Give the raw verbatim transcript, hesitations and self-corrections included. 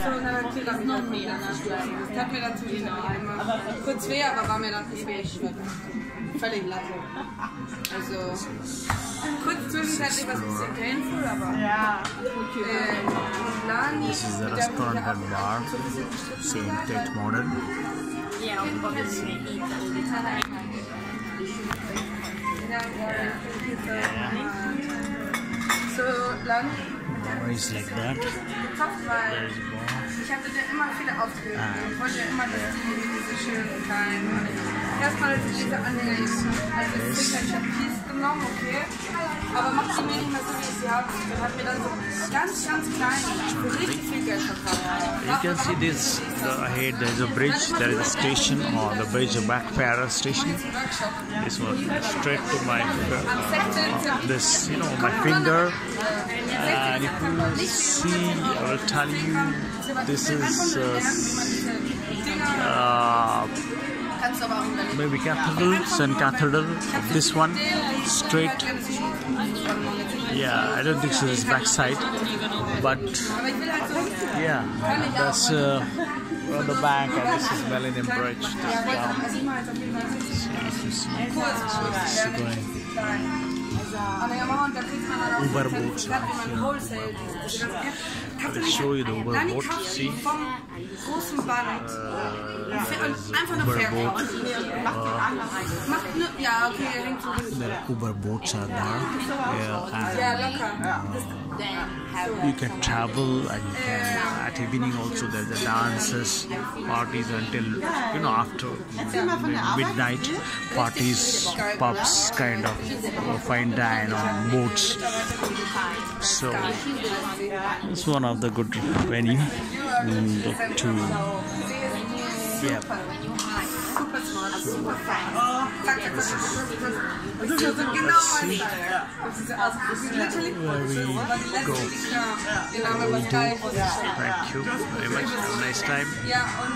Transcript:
Noch mehr. Das hat mir dann zu genau. Einmal kurz weh, aber war mir dann nicht weh. Völlig latte. Also kurz zwischenzeitlich was ein bisschen painful, aber ja. This is the restaurant and bar, same tech model. Yeah, obviously. So lunch. Always like that. There's a bar. Ich hatte da immer viele Aufträge. Ich wollte immer, dass die diese schönen kleinen. Erstmal diese Anhänger jetzt. Also es ist ein Chapis genommen, okay. Aber macht sie mir nicht mehr so, wie ich sie habe. Und hat mir dann so ganz, ganz klein richtig viel Geld verkauft. You can see this the ahead. There's a bridge. There is a station or the bridge, a Blackfriars station. This was straight to my uh, this, you know, my finger. And if you see, I will tell you, this is uh, uh, maybe cathedral, Saint Cathedral, this one, straight, yeah, I don't think so, this back side, but yeah, that's uh, on the back, and this is Millennium Bridge, this down, so if you see, this is going. Uber Boat, I will show you the Uber Boat, see, uh, Uber Boat, uh, the Uber Boats are there, yeah, and uh, you can travel, and you can, at evening also there's the dances, parties until, you know, after midnight, parties, pubs, kind of, fine dining. On boats, so it's one of the good venue to yeah. This is, let's see where we go. We do. Thank you very much. Have a nice time.